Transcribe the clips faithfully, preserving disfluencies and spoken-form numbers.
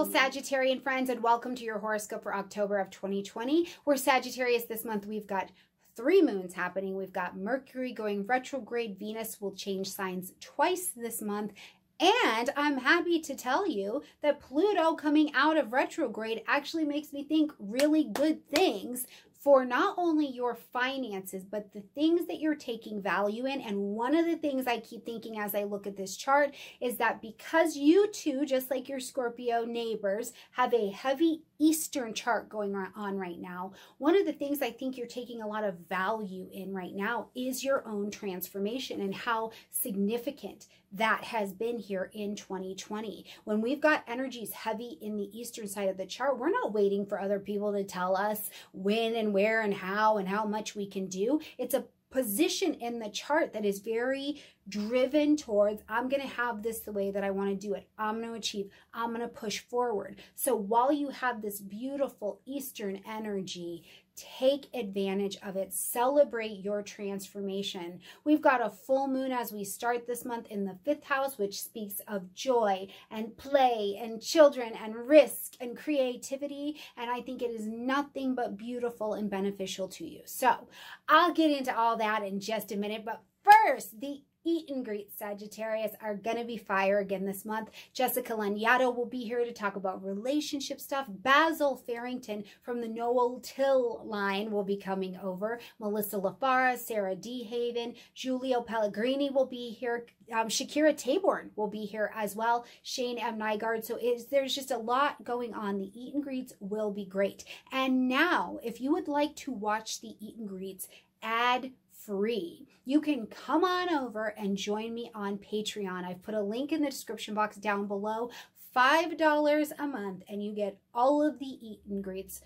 Beautiful Sagittarian friends, and welcome to your horoscope for October of twenty twenty. We're Sagittarius this month. We've got three moons happening. We've got Mercury going retrograde. Venus will change signs twice this month. And I'm happy to tell you that Pluto coming out of retrograde actually makes me think really good things for not only your finances, but the things that you're taking value in. And one of the things I keep thinking as I look at this chart is that because you two, just like your Scorpio neighbors, have a heavy Eastern chart going on right now, one of the things I think you're taking a lot of value in right now is your own transformation and how significant that has been here in twenty twenty. When we've got energies heavy in the Eastern side of the chart, we're not waiting for other people to tell us when and where and how and how much we can do. It's a position in the chart that is very driven towards, I'm going to have this the way that I want to do it. I'm going to achieve. I'm going to push forward. So while you have this beautiful Eastern energy, take advantage of it. Celebrate your transformation. We've got a full moon as we start this month in the fifth house, which speaks of joy and play and children and risk and creativity. And I think it is nothing but beautiful and beneficial to you. So I'll get into all that in just a minute. But first, the Eat and Greet Sagittarius are going to be fire again this month. Jessica Laniato will be here to talk about relationship stuff. Basil Farrington from the Noel Till line will be coming over. Melissa LaFara, Sarah DeHaven, Giulio Pellegrini will be here. Um, Shakira Taborn will be here as well. Shane M. Nygaard. So it's, there's just a lot going on. The Eat and Greets will be great. And now, if you would like to watch the Eat and Greets ad free, you can come on over and join me on Patreon. I've put a link in the description box down below. Five dollars a month and you get all of the Eat and Greets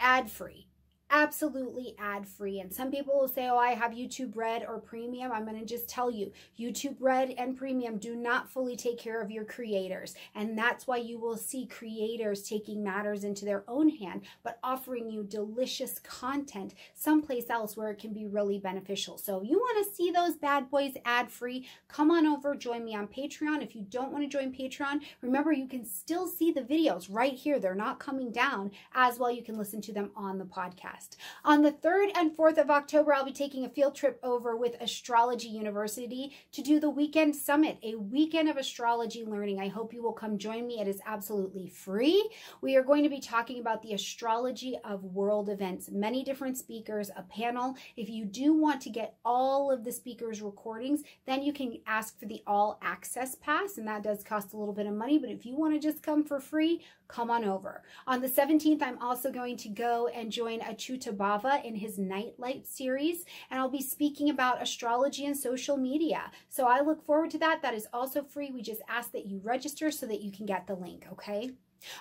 ad-free, absolutely ad-free. And some people will say, oh, I have YouTube Red or Premium. I'm going to just tell you, YouTube Red and Premium do not fully take care of your creators. And that's why you will see creators taking matters into their own hand, but offering you delicious content someplace else where it can be really beneficial. So if you want to see those bad boys ad-free, come on over, join me on Patreon. If you don't want to join Patreon, remember you can still see the videos right here. They're not coming down as well. You can listen to them on the podcast. On the third and fourth of October, I'll be taking a field trip over with Astrology University to do the Weekend Summit, a weekend of astrology learning. I hope you will come join me. It is absolutely free. We are going to be talking about the astrology of world events, many different speakers, a panel. If you do want to get all of the speakers' recordings, then you can ask for the all access pass, and that does cost a little bit of money, but if you want to just come for free, come on over. On the seventeenth, I'm also going to go and join Acyuta-Bava in his Night Light series, and I'll be speaking about astrology and social media. So I look forward to that. That is also free. We just ask that you register so that you can get the link, okay?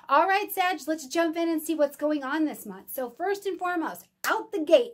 All right, Sag, let's jump in and see what's going on this month. So first and foremost, out the gate.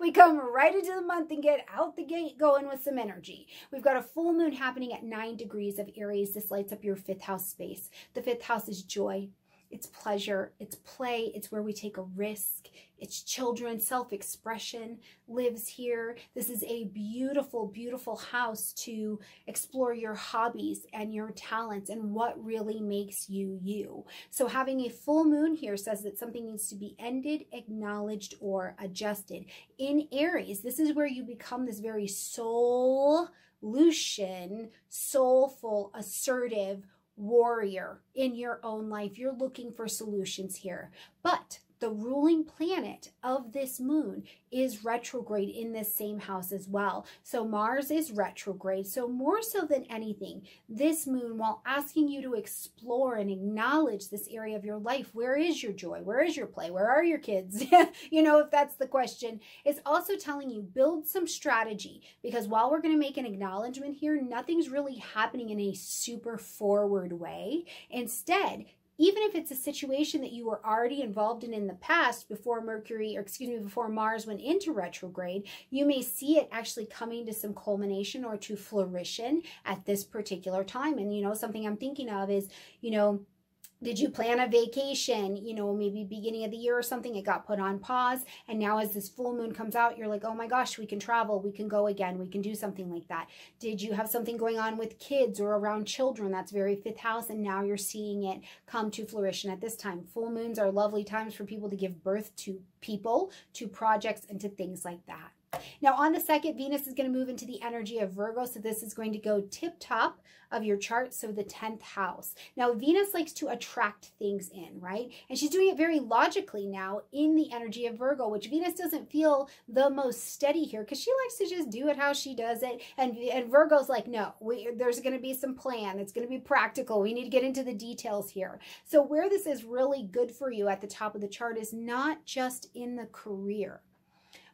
We come right into the month and get out the gate going with some energy. We've got a full moon happening at nine degrees of Aries. This lights up your fifth house space. The fifth house is joy. It's pleasure, it's play, it's where we take a risk, it's children, self-expression lives here. This is a beautiful, beautiful house to explore your hobbies and your talents and what really makes you you. So having a full moon here says that something needs to be ended, acknowledged, or adjusted. In Aries, this is where you become this very solution, soulful, assertive warrior in your own life. You're looking for solutions here. But the ruling planet of this moon is retrograde in this same house as well. So Mars is retrograde. So more so than anything, this moon, while asking you to explore and acknowledge this area of your life, where is your joy? Where is your play? Where are your kids? You know, if that's the question, is also telling you build some strategy, because while we're going to make an acknowledgement here, nothing's really happening in a super forward way. Instead, even if it's a situation that you were already involved in in the past before Mercury, or excuse me, before Mars went into retrograde, you may see it actually coming to some culmination or to flourishing at this particular time. And, you know, something I'm thinking of is, you know, Did you plan a vacation, you know, maybe beginning of the year or something? It got put on pause. And now as this full moon comes out, you're like, oh my gosh, we can travel. We can go again. We can do something like that. Did you have something going on with kids or around children? That's very fifth house. And now you're seeing it come to fruition at this time. Full moons are lovely times for people to give birth to people, to projects, and to things like that. Now on the second, Venus is going to move into the energy of Virgo. So this is going to go tip top of your chart. So the tenth house. Now Venus likes to attract things in, right? And she's doing it very logically now in the energy of Virgo, which Venus doesn't feel the most steady here because she likes to just do it how she does it. And, and Virgo's like, no, we, there's going to be some plan. It's going to be practical. We need to get into the details here. So where this is really good for you at the top of the chart is not just in the career,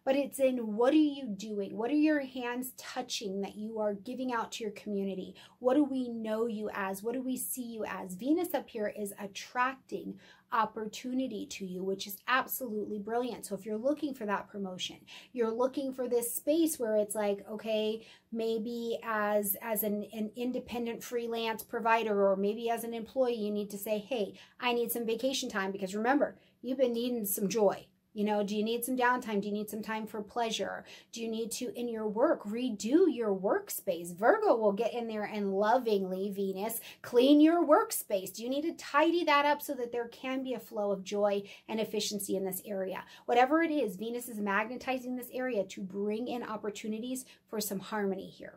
but it's in what are you doing? What are your hands touching that you are giving out to your community? What do we know you as? What do we see you as? Venus up here is attracting opportunity to you, which is absolutely brilliant. So if you're looking for that promotion, you're looking for this space where it's like, okay, maybe as as an, an independent freelance provider, or maybe as an employee, you need to say, hey, I need some vacation time, because remember, you've been needing some joy. You know, do you need some downtime? Do you need some time for pleasure? Do you need to, in your work, redo your workspace? Virgo will get in there and lovingly, Venus, clean your workspace. Do you need to tidy that up so that there can be a flow of joy and efficiency in this area? Whatever it is, Venus is magnetizing this area to bring in opportunities for some harmony here.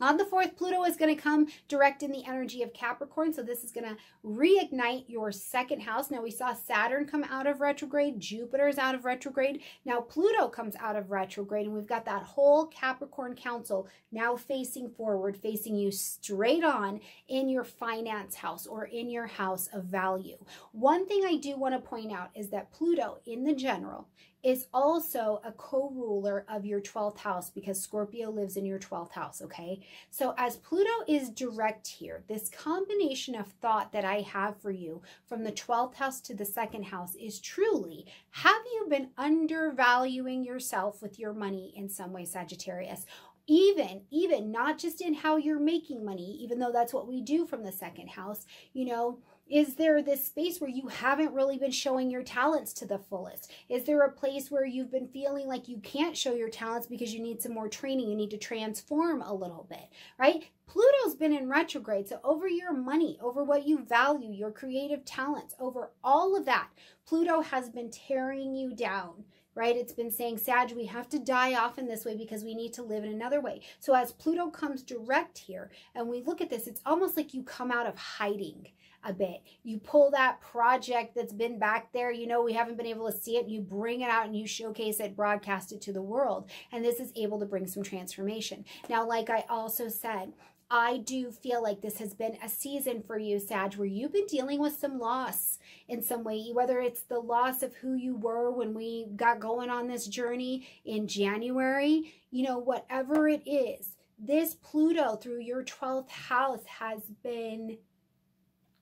On the fourth, Pluto is going to come direct in the energy of Capricorn. So this is going to reignite your second house. Now we saw Saturn come out of retrograde. Jupiter's out of retrograde. Now Pluto comes out of retrograde, and we've got that whole Capricorn council now facing forward, facing you straight on in your finance house or in your house of value. One thing I do want to point out is that Pluto in the general is also a co-ruler of your twelfth house, because Scorpio lives in your twelfth house, okay? So as Pluto is direct here, this combination of thought that I have for you from the twelfth house to the second house is truly, have you been undervaluing yourself with your money in some way, Sagittarius? Even, even not just in how you're making money, even though that's what we do from the second house, you know, is there this space where you haven't really been showing your talents to the fullest? Is there a place where you've been feeling like you can't show your talents because you need some more training? You need to transform a little bit, right? Pluto's been in retrograde. So over your money, over what you value, your creative talents, over all of that, Pluto has been tearing you down, right? It's been saying, Sag, we have to die off in this way because we need to live in another way. So as Pluto comes direct here and we look at this, it's almost like you come out of hiding a bit. You pull that project that's been back there, you know, we haven't been able to see it, and you bring it out and you showcase it, broadcast it to the world. And this is able to bring some transformation. Now, like I also said, I do feel like this has been a season for you, Sag, where you've been dealing with some loss in some way, whether it's the loss of who you were when we got going on this journey in January, you know, whatever it is, this Pluto through your twelfth house has been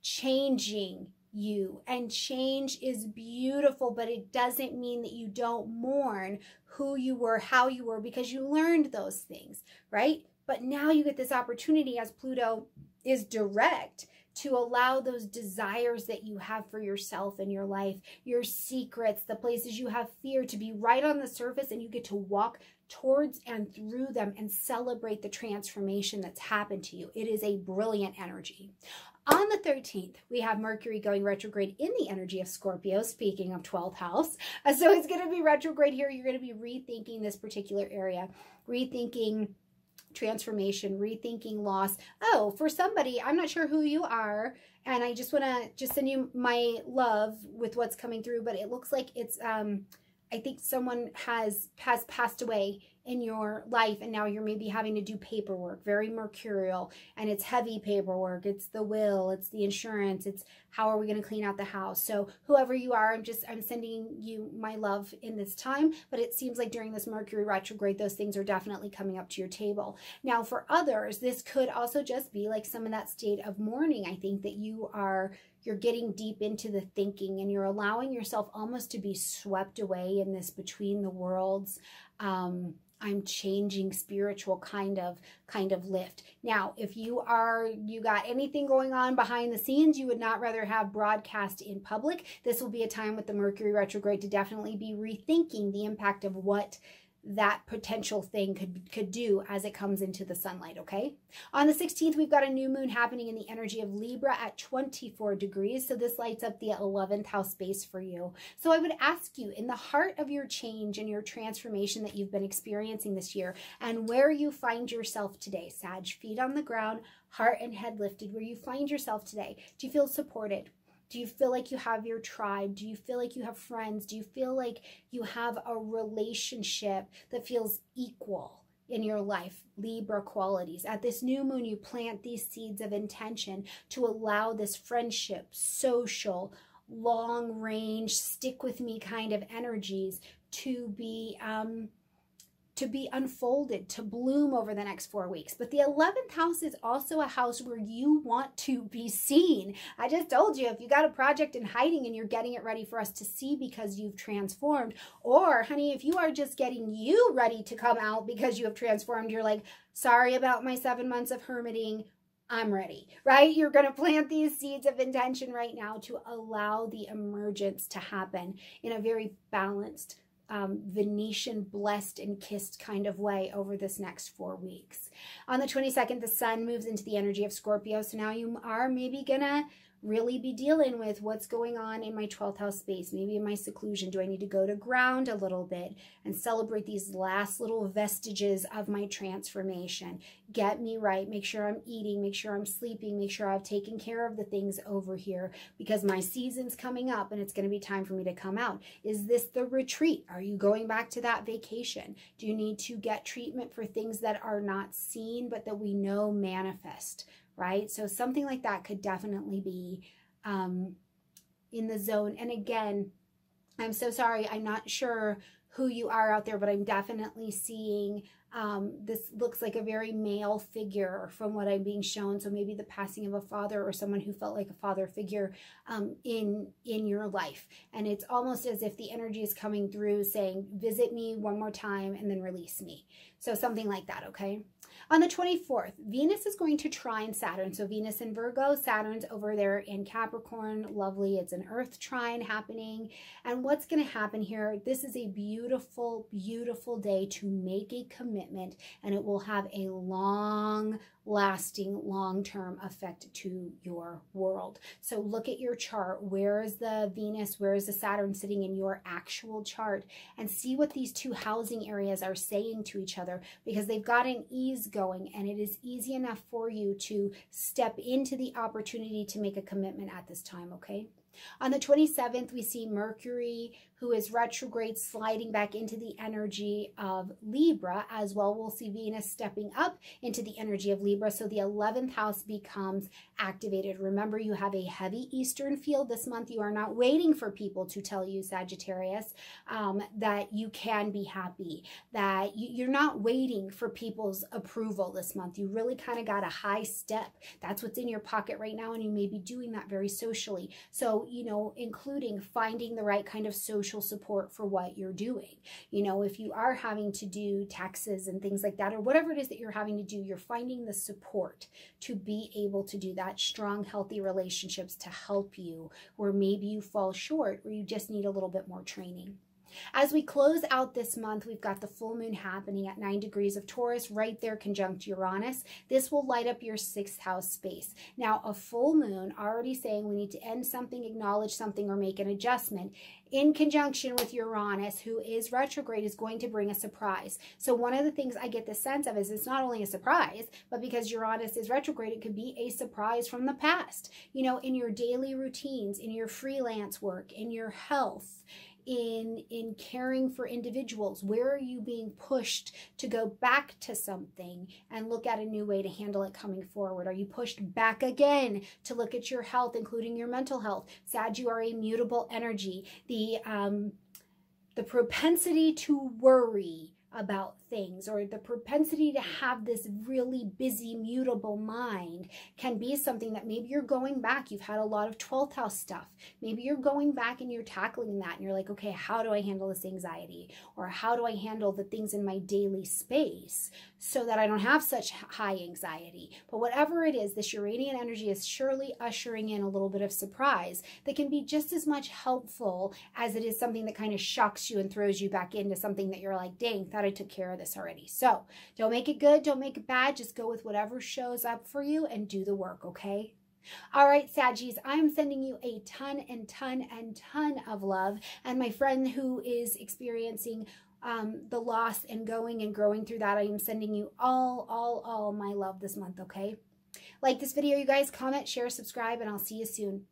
changing you, and change is beautiful, but it doesn't mean that you don't mourn who you were, how you were, because you learned those things, right? But now you get this opportunity as Pluto is direct to allow those desires that you have for yourself in your life, your secrets, the places you have fear, to be right on the surface, and you get to walk towards and through them and celebrate the transformation that's happened to you. It is a brilliant energy. On the thirteenth, we have Mercury going retrograde in the energy of Scorpio, speaking of twelfth house. So it's going to be retrograde here. You're going to be rethinking this particular area, rethinking transformation, rethinking loss. Oh, for somebody, I'm not sure who you are, and I just want to just send you my love with what's coming through, but it looks like it's, um, I think someone has, has passed away in your life, and now you're maybe having to do paperwork, very mercurial, and it's heavy paperwork. It's the will, it's the insurance, it's how are we going to clean out the house. So whoever you are, I'm just, I'm sending you my love in this time, but it seems like during this Mercury retrograde, those things are definitely coming up to your table. Now for others, this could also just be like some of that state of mourning, I think, that you are you're getting deep into the thinking and you're allowing yourself almost to be swept away in this between the worlds, um, I'm changing spiritual kind of kind of lift. Now, if you are, you got anything going on behind the scenes, you would not rather have broadcast in public, this will be a time with the Mercury retrograde to definitely be rethinking the impact of what that potential thing could could do as it comes into the sunlight, okay? On the sixteenth, we've got a new moon happening in the energy of Libra at twenty-four degrees. So this lights up the eleventh house space for you. So I would ask you, in the heart of your change and your transformation that you've been experiencing this year and where you find yourself today, Sag, feet on the ground, heart and head lifted, where you find yourself today, do you feel supported? Do you feel like you have your tribe? Do you feel like you have friends? Do you feel like you have a relationship that feels equal in your life? Libra qualities. At this new moon, you plant these seeds of intention to allow this friendship, social, long range, stick with me kind of energies to be, um, to be unfolded, to bloom over the next four weeks. But the eleventh house is also a house where you want to be seen. I just told you, if you got a project in hiding and you're getting it ready for us to see because you've transformed, or honey, if you are just getting you ready to come out because you have transformed, you're like, sorry about my seven months of hermiting, I'm ready, right? You're going to plant these seeds of intention right now to allow the emergence to happen in a very balanced, Um, Venetian blessed and kissed kind of way over this next four weeks. On the twenty-second, the sun moves into the energy of Scorpio. So now you are maybe gonna really be dealing with what's going on in my twelfth house space, maybe in my seclusion. Do I need to go to ground a little bit and celebrate these last little vestiges of my transformation? Get me right, make sure I'm eating, make sure I'm sleeping, make sure I've taken care of the things over here because my season's coming up and it's going to be time for me to come out. Is this the retreat? Are you going back to that vacation? Do you need to get treatment for things that are not seen but that we know manifest? Right? So something like that could definitely be um, in the zone. And again, I'm so sorry. I'm not sure who you are out there, but I'm definitely seeing um, this looks like a very male figure from what I'm being shown. So maybe the passing of a father or someone who felt like a father figure um, in, in your life. And it's almost as if the energy is coming through saying, visit me one more time and then release me. So something like that. Okay. On the twenty-fourth, Venus is going to trine Saturn. So Venus in Virgo, Saturn's over there in Capricorn. Lovely. It's an Earth trine happening. And what's going to happen here? This is a beautiful, beautiful day to make a commitment, and it will have a long lasting long-term effect to your world. So look at your chart. Where is the Venus? Where is the Saturn sitting in your actual chart? And see what these two housing areas are saying to each other, because they've got an ease going and it is easy enough for you to step into the opportunity to make a commitment at this time, okay? On the twenty-seventh, we see Mercury, who is retrograde, sliding back into the energy of Libra as well. We'll see Venus stepping up into the energy of Libra. So the eleventh house becomes activated. Remember, you have a heavy Eastern field this month. You are not waiting for people to tell you, Sagittarius, um, that you can be happy, that you, you're not waiting for people's approval this month. You really kind of got a high step. That's what's in your pocket right now. And you may be doing that very socially. So, you know, including finding the right kind of social support for what you're doing. You know, if you are having to do taxes and things like that, or whatever it is that you're having to do, you're finding the support to be able to do that, strong, healthy relationships to help you, or maybe you fall short or you just need a little bit more training. As we close out this month, we've got the full moon happening at nine degrees of Taurus, right there conjunct Uranus. This will light up your sixth house space. Now, a full moon already saying we need to end something, acknowledge something, or make an adjustment, in conjunction with Uranus, who is retrograde, is going to bring a surprise. So one of the things I get the sense of is it's not only a surprise, but because Uranus is retrograde, it could be a surprise from the past. You know, in your daily routines, in your freelance work, in your health, in in caring for individuals, where are you being pushed to go back to something and look at a new way to handle it coming forward? Are you pushed back again to look at your health, including your mental health? Sag, you are a mutable energy. The um the propensity to worry about things, or the propensity to have this really busy, mutable mind can be something that maybe you're going back. You've had a lot of twelfth house stuff. Maybe you're going back and you're tackling that and you're like, okay, how do I handle this anxiety? Or how do I handle the things in my daily space so that I don't have such high anxiety? But whatever it is, this Uranian energy is surely ushering in a little bit of surprise that can be just as much helpful as it is something that kind of shocks you and throws you back into something that you're like, dang, thought I took care of this already. So don't make it good. Don't make it bad. Just go with whatever shows up for you and do the work, okay? All right, Saggies, I'm sending you a ton and ton and ton of love. And my friend who is experiencing Um, the loss and going and growing through that, I am sending you all, all, all my love this month, okay? Like this video, you guys, comment, share, subscribe, and I'll see you soon.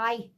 Bye.